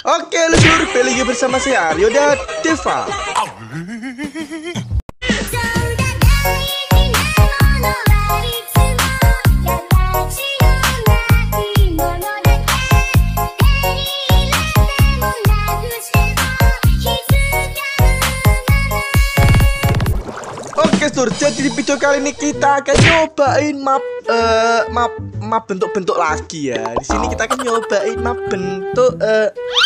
Oke Lulur, kembali lagi bersama saya Aryoda Deva. Jadi di video kali ini kita akan nyobain map bentuk-bentuk lagi ya. Di sini kita akan nyobain map bentuk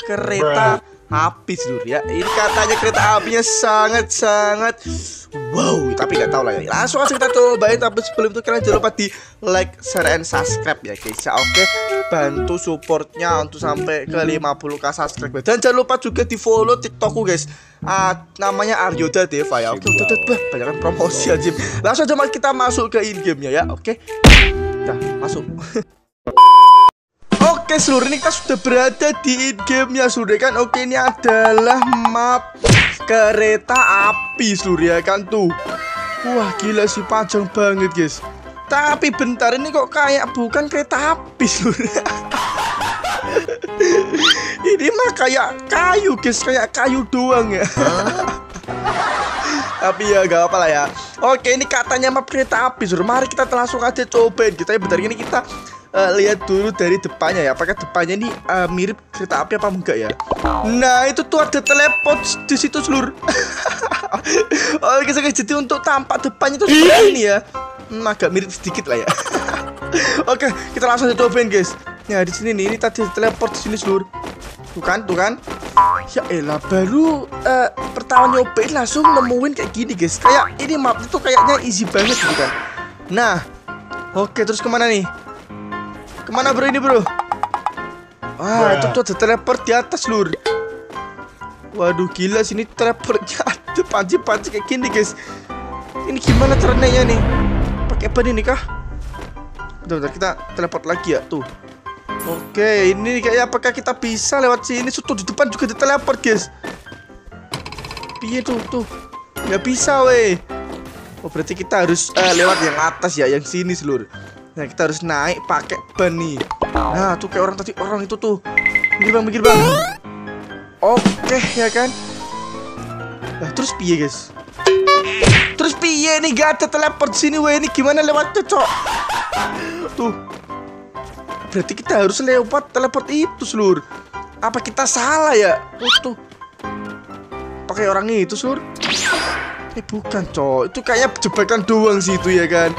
kereta api Lur ya. Ini katanya kereta apinya sangat-sangat wow, tapi nggak tahu lah ya. Langsung aja kita cobain, tapi sebelum itu kalian jangan lupa di like, share, and subscribe ya guys. Oke, bantu supportnya untuk sampai ke 50k subscriber. Dan jangan lupa juga di follow TikTokku guys. Namanya Aryoda Deva ya. Oke, banyak promosi aja. Langsung aja kita masuk ke in game-nya ya. Oke. Nah, masuk. Oke, seluruh ini kita sudah berada di in game-nya sudah kan. Oke, ini adalah map kereta api seluruh ya kan tuh. Wah, gila sih panjang banget guys. Tapi bentar, ini kok kayak bukan kereta api Lur. Ini mah kayak kayu guys, kayak kayu doang ya. Tapi ya gak apa-apa lah ya. Oke, ini katanya map kereta api Lur. Mari kita langsung aja cobain. Kita bentar ini kita lihat dulu dari depannya ya. Apakah depannya ini mirip kereta api apa enggak ya. Nah itu tuh ada teleport di situ Lur. Oke, jadi untuk tampak depannya itu seperti ini ya. Agak mirip sedikit lah ya. Oke, kita langsung cobain guys. Nah di sini nih, ini tadi teleport di sini Lur. Tuh kan. Ya elah, baru pertama nyobain langsung nemuin kayak gini guys. Kayak ini map itu kayaknya easy banget gitu kan. Nah, oke terus kemana nih? Kemana bro ini bro? Wah, itu tuh ada teleport di atas Lur. Waduh gila, sini teleportnya ada panci-panci kayak gini guys. Ini gimana trennya nih? Pakai apa nih kah? Bentar, kita teleport lagi ya tuh. Oke, ini kayak apakah kita bisa lewat sini? Sudah di depan juga di teleport guys. Piye tuh? Nggak bisa weh. Oh berarti kita harus lewat yang atas ya, yang sini Lur. Nah kita harus naik pakai ban nih. Nah tuh kayak orang itu tuh. Mikir bang. Oke ya kan. Nah terus piye guys? Terus piye nih, gak ada teleport sini weh, ini gimana lewatnya cok? Tuh berarti kita harus lewat teleport itu Lur. Apa kita salah ya? Tuh pakai orang itu Lur. Bukan cok, itu kayak jebakan doang sih itu ya kan.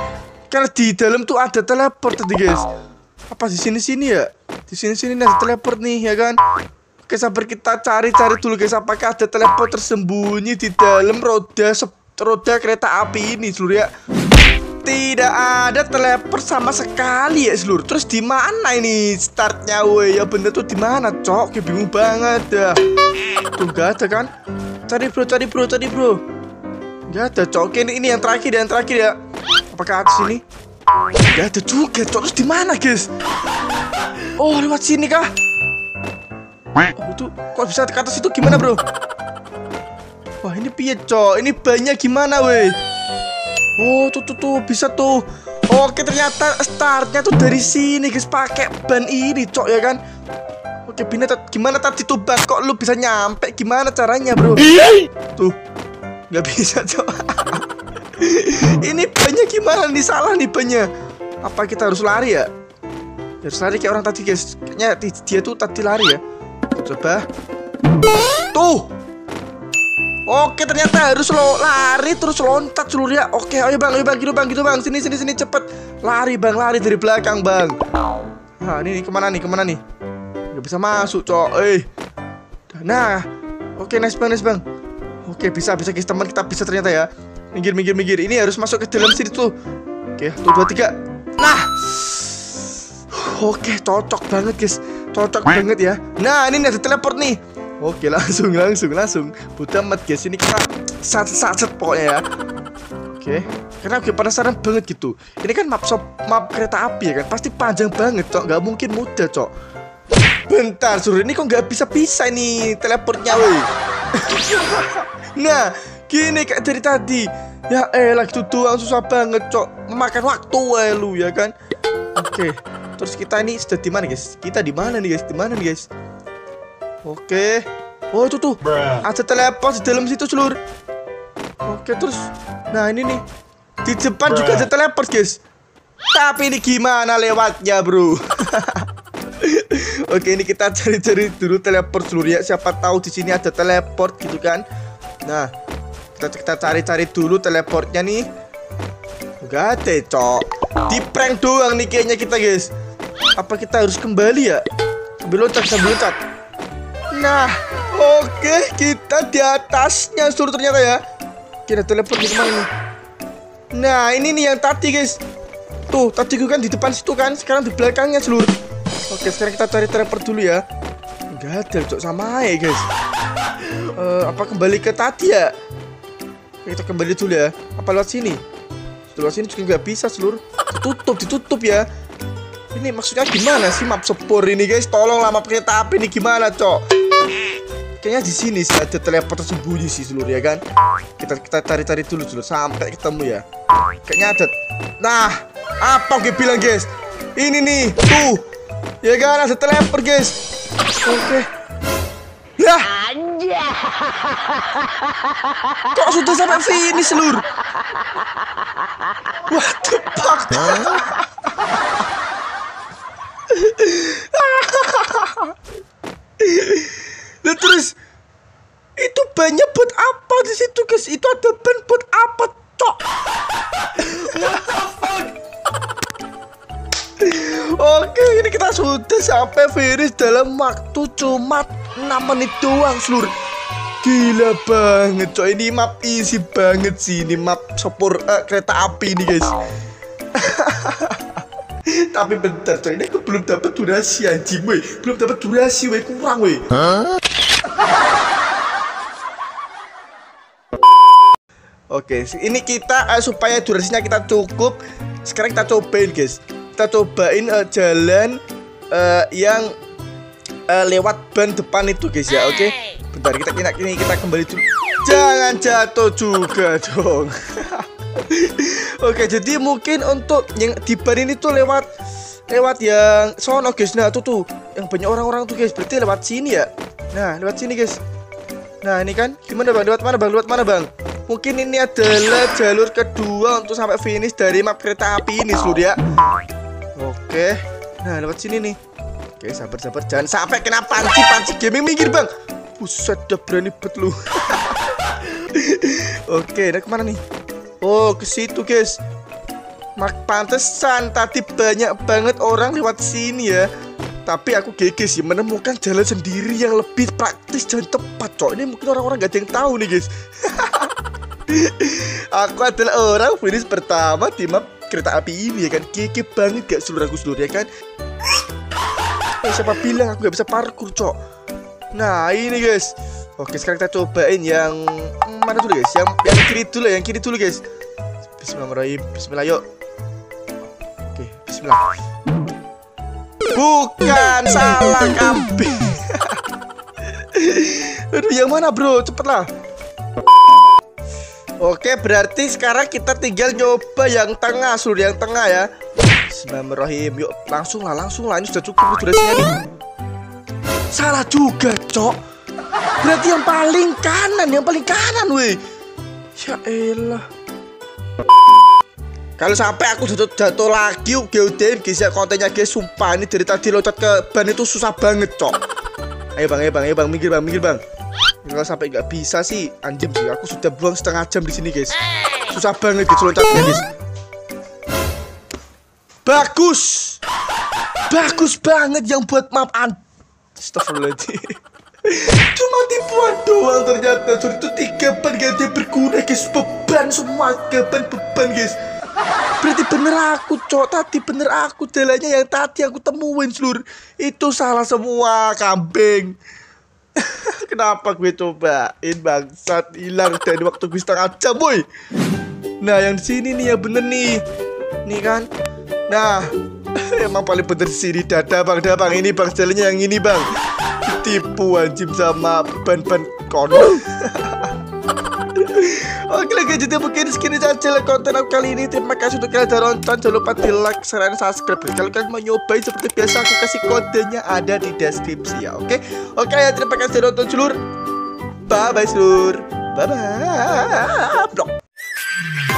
Karena di dalam tuh ada teleport tadi guys. Apa di sini-sini ya? Di sini-sini ada teleport nih ya kan. Oke sabar, kita cari-cari dulu guys. Apakah ada teleport tersembunyi di dalam roda kereta api ini Lur ya. Tidak ada teleport sama sekali ya Lur. Terus di mana ini startnya weh? Ya bener tuh di mana cok? Kayak bingung banget dah. Tuh gak ada kan? Cari bro. Gak ada cok. Ini yang terakhir ya. Apakah ada sini? Gak ada juga cok. Terus di mana guys? Oh lewat sini kah? Oh, itu kok bisa ke atas itu gimana bro? Wah ini piye cok, ini banyak gimana weh. Oh tuh bisa tuh. Oke ternyata startnya tuh dari sini guys, pakai ban ini cok ya kan. Oke gimana tadi tuh bang, kok lu bisa nyampe, gimana caranya bro? Tuh nggak bisa cok. Ini banyak gimana nih, salah nih banyak. Apa kita harus lari ya? Harus lari kayak orang tadi guys. Kayaknya dia tuh tadi lari ya. Coba. Tuh. Oke ternyata harus lo lari terus loncat Lur ya. Oke ayo bang, sini cepet. Lari dari belakang bang. Nah ini kemana nih? Gak bisa masuk cok. Nah oke nice bang. Oke bisa guys, teman kita bisa ternyata ya. Minggir. Ini harus masuk ke dalam sini tuh. Oke 1, 2, 3. Nah oke cocok banget guys. Cocok banget ya. Nah ini ada teleport nih. Oke langsung buta amat guys, ini kita sat pokoknya ya. Oke, karena gue penasaran banget gitu. Ini kan map kereta api ya kan, pasti panjang banget cok, nggak mungkin mudah cok. Bentar Lur, ini kok nggak bisa nih teleportnya woi. Nah gini kayak dari tadi. Ya elah itu doang susah banget cok, memakan waktu woi lu ya kan. Oke terus kita ini sudah di mana guys? Kita di mana nih guys? Oke. Oh itu tuh, ada telepon di dalam situ seluruh. Oke terus, nah ini nih di depan juga ada telepon guys. Tapi ini gimana lewatnya bro? Oke ini kita cari-cari dulu teleport seluruh ya. Siapa tahu di sini ada teleport gitu kan. Nah kita cari-cari dulu teleportnya nih. Enggak ada cok. Di prank doang nih kayaknya kita guys. Apa kita harus kembali ya? Sambil loncat. Nah oke kita di atasnya seluruh ternyata ya. Kita teleport di mana nih? Nah ini nih yang tadi guys. Tuh tadi gue kan di depan situ kan. Sekarang di belakangnya seluruh. Oke sekarang kita cari teleport dulu ya. Enggak ada cok, sama ya guys. Apa kembali ke tadi ya? Kita kembali dulu ya. Apa lewat sini? Lewat sini juga nggak bisa seluruh. Ditutup ya. Ini maksudnya gimana sih map sepur ini guys? Tolonglah map kereta api ini gimana cok? Kayaknya di sini sih ada teleport tersembunyi sih seluruh ya kan? Kita cari-cari dulu sampai ketemu ya. Kayaknya ada. Nah apa gue bilang guys? Ini nih tuh ya kan ada teleport guys. Oke. Lah kok sudah sampai sini seluruh? What the fuck? Nah, terus itu banyak buat apa di situ guys? Itu ada ban buat apa cok? Oke ini kita sudah sampai finish dalam waktu cuma 6 menit doang seluruh. Gila banget coy. Ini map easy banget sih. Ini map sepur kereta api ini guys. Tapi bentar coy, ini aku belum dapat durasi anjing weh. Kurang weh. Oke ini kita supaya durasinya kita cukup. Sekarang kita cobain guys. Kita cobain jalan yang lewat ban depan itu guys ya. Oke. Bentar kita kembali dulu. Jangan jatuh juga dong. Oke, jadi mungkin untuk yang di ban ini tuh lewat yang sono guys. Nah, tuh yang banyak orang-orang tuh guys. Berarti lewat sini ya. Nah, lewat sini guys. Nah, ini kan gimana Bang? Lewat mana Bang? Mungkin ini adalah jalur kedua untuk sampai finish dari map kereta api ini, Surya. Oke. Nah, lewat sini nih. Oke, sabar jangan sampai kena panci gaming minggir bang. Buset udah berani bet lu. Oke, nah kemana nih? Oh, ke situ guys. Mak pantesan tadi banyak banget orang lewat sini ya. Tapi aku geges sih menemukan jalan sendiri yang lebih praktis dan tepat cok. Ini mungkin orang-orang gak ada yang tahu nih guys. Aku adalah orang finish pertama di map kereta api ini ya kan. Keke banget gak seluruh ya kan. Siapa bilang aku gak bisa parkour cok. Nah ini guys. Oke sekarang kita cobain yang mana dulu guys? Yang kiri dulu guys. Bismillahirrahmanirrahim. Bismillah yuk. Oke bismillah. Bukan, salah kambing. Aduh yang mana bro? Cepetlah. Oke berarti sekarang kita tinggal nyoba yang tengah seluruh ya. Bismillahirrahmanirrahim. Yuk langsung lah ini sudah cukup durasinya nih. Salah juga cok. Berarti yang paling kanan weh. Ya elah. Kalau sampai aku jatuh lagi udah guys ya kontennya guys. Sumpah ini dari tadi loncat ke ban itu susah banget cok. Ayo bang minggir bang. Kalau sampai nggak bisa sih anjing sih. Aku sudah buang setengah jam di sini guys. Susah banget guys loncatnya guys. Bagus banget yang buat map an. Astagfirullahaladzim. Cuma tipuan doang ternyata. Sorry itu 3 ban gak ada berguna guys. Beban semua, beban guys. Berarti bener aku cok. Tadi bener aku jalannya yang tadi aku temuin seluruh. Itu salah semua kambing. Kenapa gue cobain bangsat. Hilang dari waktu gue setengah jam boy. Nah yang sini nih ya bener nih. Nih kan. Nah, emang paling bener sih di dada bang. Ini bang jalannya yang ini bang. Tipu anjing sama ban-ban konon. Oke jadi mungkin segini saja konten aku kali ini. Terima kasih untuk kalian sudah nonton. Jangan lupa di like, share, dan subscribe. Kalau kalian mau nyobain seperti biasa, aku kasih kodenya ada di deskripsi ya. Oke, oke ya, terima kasih sudah nonton seluruh. Bye bye seluruh. Bye bye. Blok.